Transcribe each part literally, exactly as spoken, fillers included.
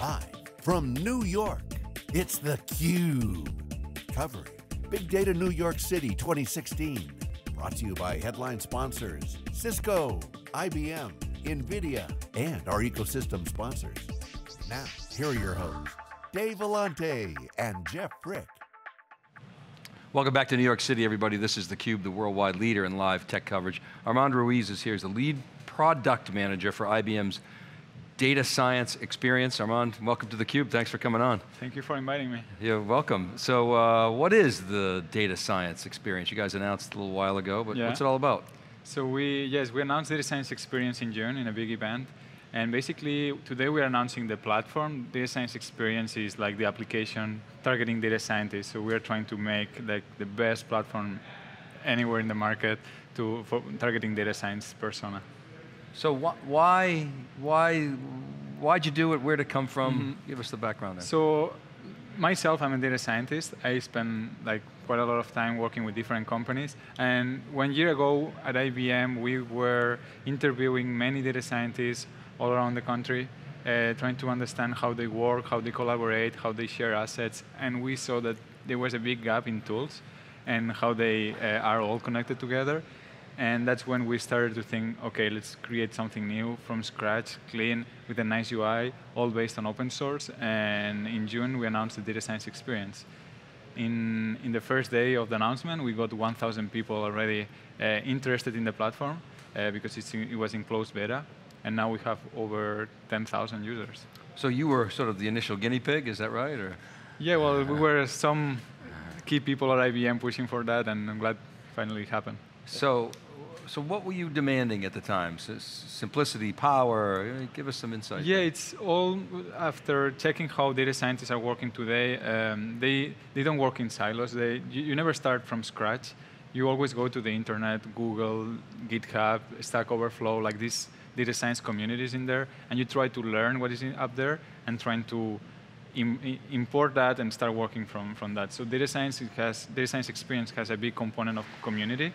Live from New York, it's theCUBE, covering Big Data New York City twenty sixteen. Brought to you by headline sponsors, Cisco, I B M, Nvidia, and our ecosystem sponsors. Now, here are your hosts, Dave Vellante and Jeff Frick. Welcome back to New York City, everybody. This is theCUBE, the worldwide leader in live tech coverage. Armand Ruiz is here. He's the lead product manager for I B M's Data Science Experience. Armand, welcome to theCUBE. Thanks for coming on. Thank you for inviting me. You're welcome. So uh, what is the Data Science Experience? You guys announced a little while ago, but yeah. What's it all about? So we, yes, we announced Data Science Experience in June in a big event. And basically, today we're announcing the platform. Data Science Experience is like the application targeting data scientists. So we're trying to make like the best platform anywhere in the market to for targeting data science persona. So wh why, why, why'd you do it? Where'd it come from? Mm-hmm. Give us the background there. So myself, I'm a data scientist. I spend like quite a lot of time working with different companies. And one year ago at I B M, we were interviewing many data scientists all around the country, uh, trying to understand how they work, how they collaborate, how they share assets, and we saw that there was a big gap in tools and how they uh, are all connected together. And that's when we started to think, okay, let's create something new from scratch, clean, with a nice U I, all based on open source, and in June we announced the Data Science Experience. In, in the first day of the announcement, we got one thousand people already uh, interested in the platform uh, because it's in, it was in closed beta. And now we have over ten thousand users. So you were sort of the initial guinea pig, is that right? Or? Yeah, well, uh, we were some key people at I B M pushing for that, and I'm glad finally it happened. So, so what were you demanding at the time? So, simplicity, power, give us some insight. Yeah, there. It's all after checking how data scientists are working today. Um, they, they don't work in silos. They, you, you never start from scratch. You always go to the internet, Google, GitHub, Stack Overflow, like this. Data science communities in there, and you try to learn what is in, up there and trying to im import that and start working from, from that. So data science it has, data science experience has a big component of community.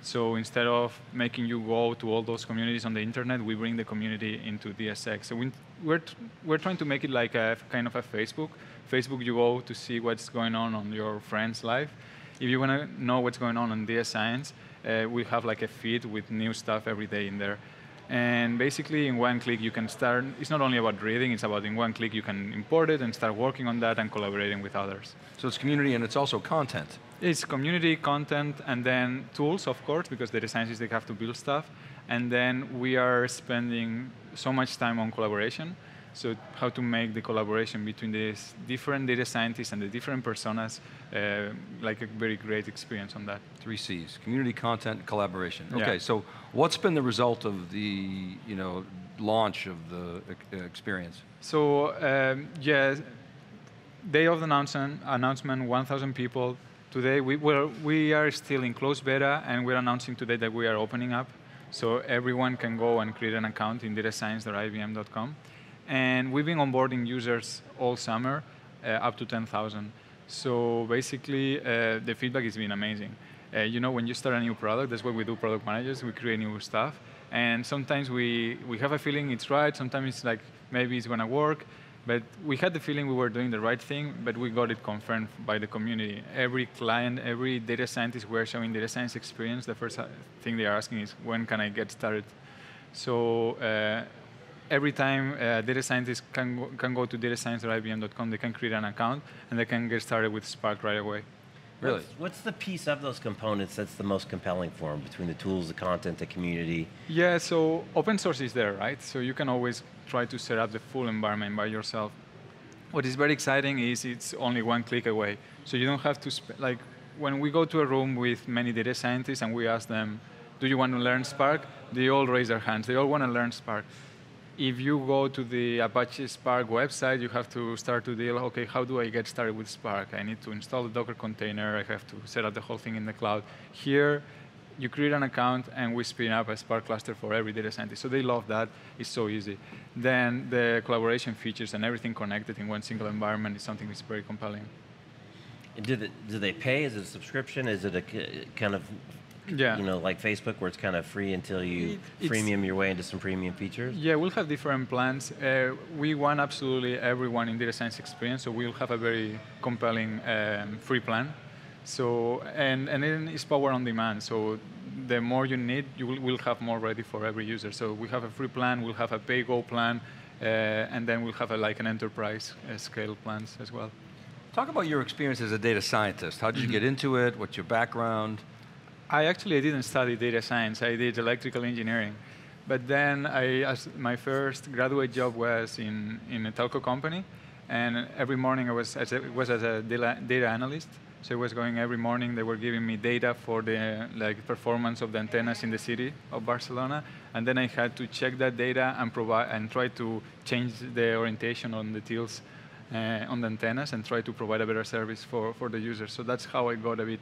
So instead of making you go to all those communities on the internet, we bring the community into D S X. So we, we're, we're trying to make it like a kind of a Facebook. Facebook, you go to see what's going on on your friend's life. If you want to know what's going on in data science, uh, we have like a feed with new stuff every day in there. And basically, in one click, you can start. It's not only about reading, it's about in one click, you can import it and start working on that and collaborating with others. So it's community and it's also content. It's community, content, and then tools, of course, because data scientists, they have to build stuff. And then we are spending so much time on collaboration. So how to make the collaboration between these different data scientists and the different personas, uh, like a very great experience on that. Three C's, community, content, collaboration. Okay, yeah. So what's been the result of the you know, launch of the uh, experience? So um, yeah, day of the announcement, announcement one thousand people. Today we, we're, we are still in closed beta and we're announcing today that we are opening up. So everyone can go and create an account in data science dot I B M dot com. And we've been onboarding users all summer, uh, up to ten thousand. So basically, uh, the feedback has been amazing. Uh, you know, when you start a new product, that's what we do, product managers, we create new stuff. And sometimes we, we have a feeling it's right, sometimes it's like, maybe it's going to work. But we had the feeling we were doing the right thing, but we got it confirmed by the community. Every client, every data scientist we're showing data science experience, the first thing they are asking is, when can I get started? So, uh, every time uh, data scientists can go, can go to data science dot I B M dot com, they can create an account, and they can get started with Spark right away. Really? What's, what's the piece of those components that's the most compelling for them, between the tools, the content, the community? Yeah, so open source is there, right? So you can always try to set up the full environment by yourself. What is very exciting is it's only one click away. So you don't have to, sp like, when we go to a room with many data scientists and we ask them, do you want to learn Spark? They all raise their hands. They all want to learn Spark. If you go to the Apache Spark website, you have to start to deal, okay, how do I get started with Spark? I need to install the Docker container, I have to set up the whole thing in the cloud. Here, you create an account and we spin up a Spark cluster for every data scientist. So they love that, it's so easy. Then the collaboration features and everything connected in one single environment is something that's very compelling. Do they, do they pay? Is it a subscription? Is it a kind of yeah. you know, like Facebook, where it's kind of free until you it, freemium your way into some premium features? Yeah, we'll have different plans. Uh, we want absolutely everyone in Data Science Experience, so we'll have a very compelling um, free plan. So, and, and then it's power on demand. So the more you need, you will we'll have more ready for every user. So we have a free plan, we'll have a pay-go plan, uh, and then we'll have a, like an enterprise uh, scale plans as well. Talk about your experience as a data scientist. How did you get into it? What's your background? I actually didn't study data science. I did electrical engineering. But then I, as my first graduate job was in, in a telco company. And every morning I was as a, was as a data analyst. So I was going every morning. They were giving me data for the like performance of the antennas in the city of Barcelona. And then I had to check that data and, provide, and try to change the orientation on the tills uh, on the antennas and try to provide a better service for, for the users. So that's how I got a bit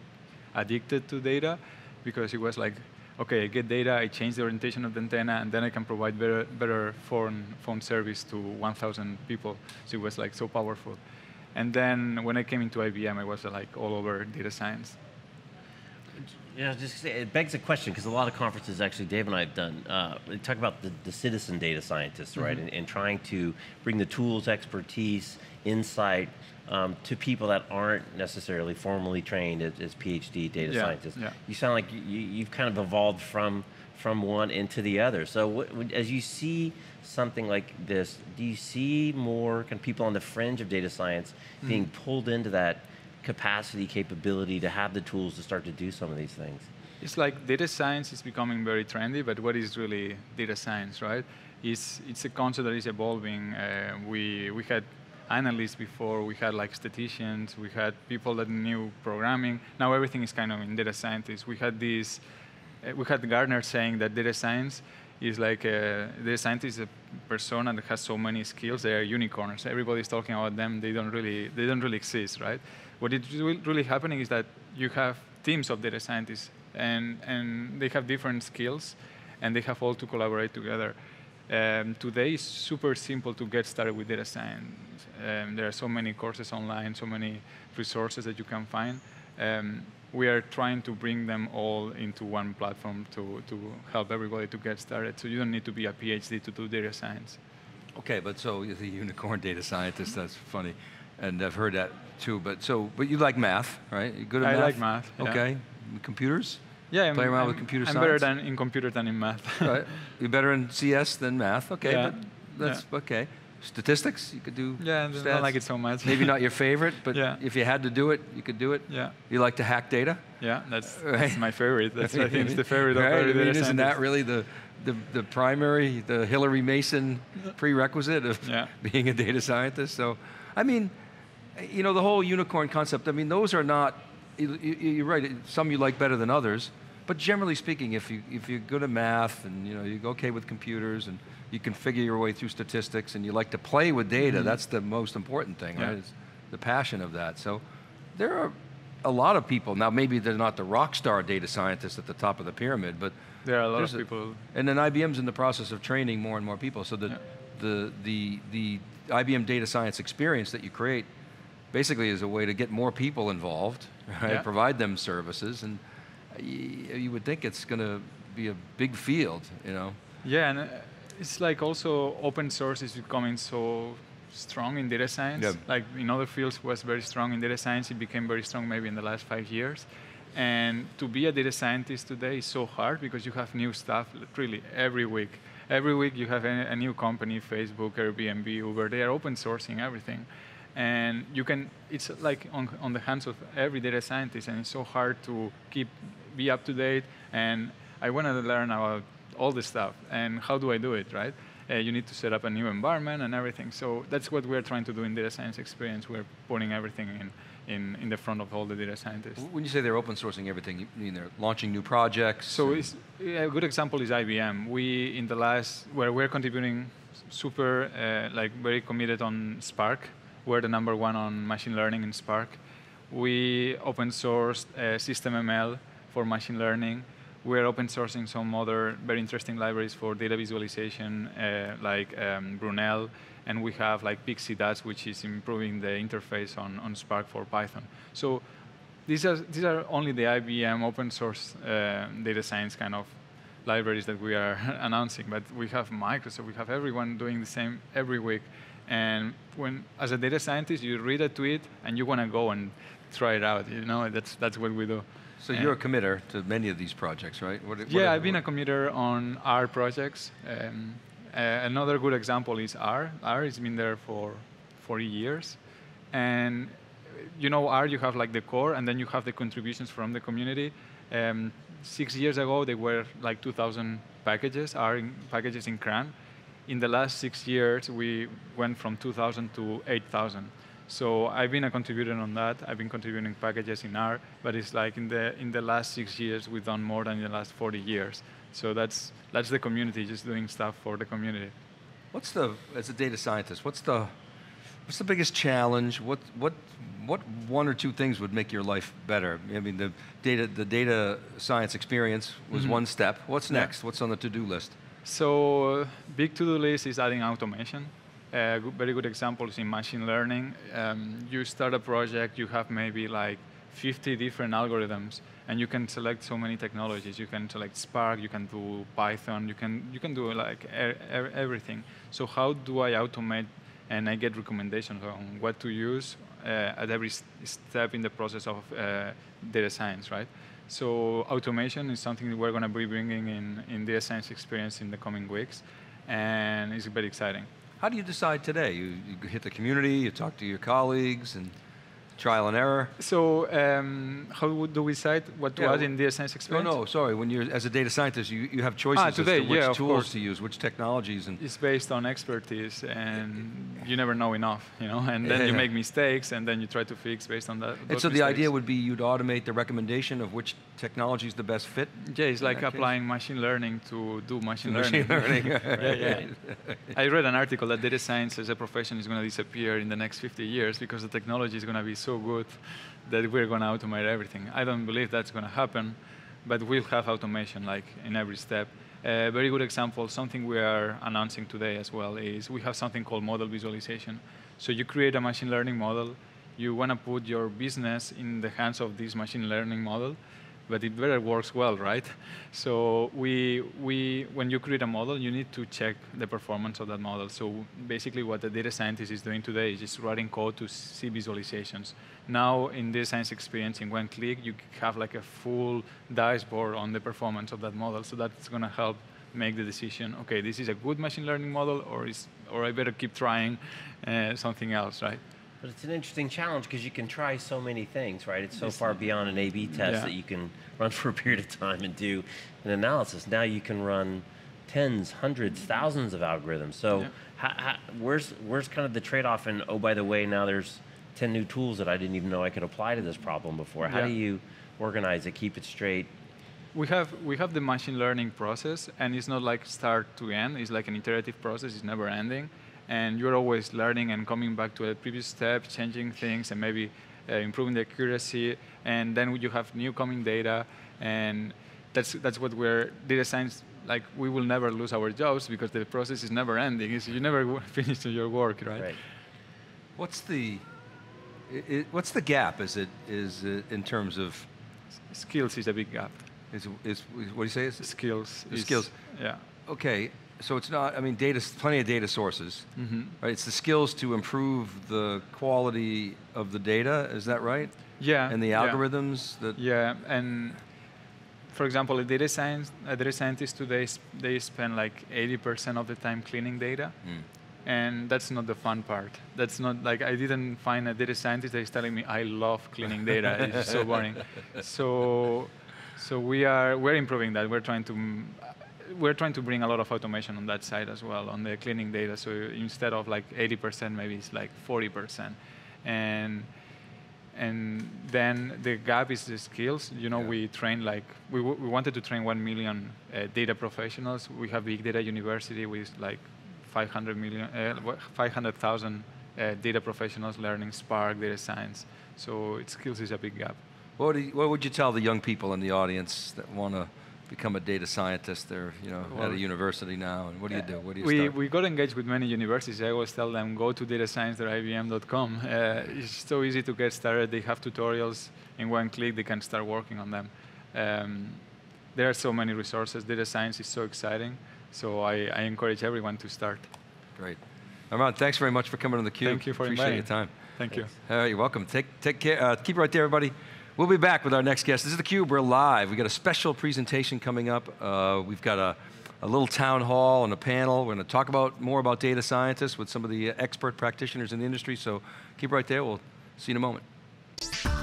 addicted to data, because it was like, okay, I get data, I change the orientation of the antenna, and then I can provide better, better phone, phone service to one thousand people. So it was like so powerful. And then when I came into I B M, I was like all over data science. Yeah, just say, it begs a question, because a lot of conferences actually Dave and I have done, uh, they talk about the, the citizen data scientists, right? Mm-hmm. and, and trying to bring the tools, expertise, insight um, to people that aren't necessarily formally trained as, as PhD data yeah, scientists. Yeah. You sound like you, you've kind of evolved from, from one into the other. So what, as you see something like this, do you see more kind of people on the fringe of data science mm-hmm. being pulled into that capacity, capability to have the tools to start to do some of these things? It's like data science is becoming very trendy, but what is really data science, right? It's, it's a concept that is evolving. Uh, we, we had analysts before, we had like statisticians, we had people that knew programming. Now everything is kind of in data scientists. We had these, uh, we had Gardner saying that data science is like a, data scientist is a persona that has so many skills, they are unicorns. Everybody's talking about them, they don't really, they don't really exist, right? What is really happening is that you have teams of data scientists, and, and they have different skills, and they have all to collaborate together. Um, today, it's super simple to get started with data science. Um, there are so many courses online, so many resources that you can find. Um, we are trying to bring them all into one platform to, to help everybody to get started. So you don't need to be a PhD to do data science. Okay, but so the unicorn data scientist, that's funny. And I've heard that too, but so, but you like math, right? You're good at I math? I like math, yeah. Okay, computers? Yeah, I'm, Play around I'm, with computer I'm science? better than in computer than in math. Right. You're better in C S than math, okay, yeah. but that's yeah. okay. Statistics, you could do Yeah, stats. I don't like it so much. Maybe not your favorite, but yeah. if you had to do it, you could do it. Yeah. You like to hack data? Yeah, that's, right. that's my favorite. That's I think it's the favorite right. of every I mean, data scientist. Isn't that really the, the, the primary, the Hillary Mason prerequisite of yeah. being a data scientist? So, I mean, you know, the whole unicorn concept, I mean, those are not, you, you, you're right, some you like better than others, but generally speaking, if, you, if you're good at math and you know, you're okay with computers and you can figure your way through statistics and you like to play with data, mm-hmm. that's the most important thing, yeah. right? It's the passion of that. So there are a lot of people, now maybe they're not the rock star data scientists at the top of the pyramid, but there are a lot of people. A, and then I B M's in the process of training more and more people, so the, yeah. the, the, the I B M data science experience that you create basically is a way to get more people involved, right? Yeah. Provide them services, and you would think it's going to be a big field, you know? Yeah, and it's like also open source is becoming so strong in data science. Yeah. Like in other fields was very strong in data science, it became very strong maybe in the last five years. And to be a data scientist today is so hard because you have new stuff really every week. Every week you have a, a new company, Facebook, Airbnb, Uber, they are open sourcing everything. And you can, it's like on, on the hands of every data scientist, and it's so hard to keep, be up to date, and I wanted to learn about all this stuff, and how do I do it, right? Uh, you need to set up a new environment and everything, so that's what we're trying to do in Data Science Experience. We're putting everything in, in, in the front of all the data scientists. When you say they're open sourcing everything, you mean they're launching new projects? So it's, a good example is I B M. We, in the last, where we're contributing super, uh, like very committed on Spark. We're the number one on machine learning in Spark. We open sourced uh, System M L for machine learning. We're open sourcing some other very interesting libraries for data visualization, uh, like um, Brunel, and we have like Pixie Dust, which is improving the interface on, on Spark for Python. So These are, these are only the I B M open source uh, data science kind of libraries that we are announcing, but we have Microsoft, we have everyone doing the same every week. And when, as a data scientist, you read a tweet and you want to go and try it out, you know, that's, that's what we do. So and you're a committer to many of these projects, right? What, what yeah, I've been what? a committer on R projects. Um, uh, another good example is R. R has been there for forty years. And you know, R, you have like the core, and then you have the contributions from the community. Um, six years ago, there were like two thousand packages, R in, packages in CRAN. In the last six years, we went from two thousand to eight thousand. So I've been a contributor on that. I've been contributing packages in R, but it's like in the in the last six years, we've done more than in the last forty years. So that's that's the community, just doing stuff for the community. What's the, as a data scientist, what's the what's the biggest challenge? What what what one or two things would make your life better? I mean, the data the data science experience was mm-hmm. one step. What's next? Yeah. What's on the to-do list? So uh, big to-do list is adding automation. Uh, good, very good examples in machine learning. Um, you start a project, you have maybe like fifty different algorithms, and you can select so many technologies. You can select Spark, you can do Python, you can, you can do like er, er, everything. So how do I automate, and I get recommendations on what to use uh, at every step in the process of uh, data science, right? So automation is something that we're going to be bringing in, in Data Science Experience in the coming weeks, and it's very exciting. How do you decide today? You, you hit the community, you talk to your colleagues, and trial and error? So um, how do we decide what to yeah, add in Data Science Experience? No, no, sorry, when you're, as a data scientist, you, you have choices ah, today, as to which yeah, tools course. to use, which technologies. And it's based on expertise, and you never know enough, you know, and then yeah, you yeah. make mistakes, and then you try to fix based on that. And so the mistakes. idea would be you'd automate the recommendation of which technology is the best fit? Yeah, it's like applying case. machine learning to do machine to learning. Machine learning. right, yeah. I read an article that data science as a profession is going to disappear in the next fifty years because the technology is going to be so good that we're going to automate everything. I don't believe that's going to happen, but we'll have automation like in every step. A uh, very good example, something we are announcing today as well, is we have something called model visualization. So you create a machine learning model, you want to put your business in the hands of this machine learning model, but it better works well, right? So we, we, when you create a model, you need to check the performance of that model. So basically what the data scientist is doing today is just writing code to see visualizations. Now in Data Science Experience, in one click, you have like a full dashboard on the performance of that model. So that's going to help make the decision, okay, this is a good machine learning model, or, is, or I better keep trying uh, something else, right? But it's an interesting challenge because you can try so many things, right? It's so far beyond an A B test yeah. that you can run for a period of time and do an analysis. Now you can run tens, hundreds, thousands of algorithms. So yeah. how, how, where's, where's kind of the trade-off in, oh, by the way, now there's ten new tools that I didn't even know I could apply to this problem before. How yeah. do you organize it, keep it straight? We have, we have the machine learning process, and it's not like start to end. It's like an iterative process. It's never ending. And you're always learning and coming back to a previous step, changing things, and maybe uh, improving the accuracy. And then you have new coming data, and that's that's what we're data science. Like we will never lose our jobs because the process is never ending. It's, you never finish your work, right? Right. What's the it, what's the gap? Is it is it in terms of skills? Is a big gap. Is is what do you say? Is skills. Is, skills. Yeah. Okay. So it's not, I mean, data, plenty of data sources, mm-hmm. right? It's the skills to improve the quality of the data, is that right? Yeah. And the algorithms yeah. that... Yeah, and for example, a data, science, a data scientist today, they spend like eighty percent of the time cleaning data, mm. and that's not the fun part. That's not, like, I didn't find a data scientist that is telling me, I love cleaning data, it's so boring. So, so we are, we're improving that, we're trying to, We're trying to bring a lot of automation on that side as well, on the cleaning data. So instead of like eighty percent, maybe it's like forty percent. And and then the gap is the skills. You know, yeah. we train like, we, w we wanted to train one million uh, data professionals. We have Big Data University with like five hundred thousand uh, data professionals learning Spark, data science. So it skills is a big gap. What would you, what would you tell the young people in the audience that want to become a data scientist. They're you know, well, at a university now. And what do you do? What do you we, start? We got engaged with many universities. I always tell them, go to data science dot I B M dot com. Uh, it's so easy to get started. They have tutorials. In one click, they can start working on them. Um, there are so many resources. Data science is so exciting. So I, I encourage everyone to start. Great. Armand, thanks very much for coming on theCUBE. Thank you for Appreciate inviting. Appreciate your time. Thank Thanks. you. Uh, you're welcome. Take, take care. Uh, keep it right there, everybody. We'll be back with our next guest. This is theCUBE. We're live. We've got a special presentation coming up. Uh, we've got a, a little town hall and a panel. We're going to talk about more about data scientists with some of the expert practitioners in the industry. So keep it right there. We'll see you in a moment.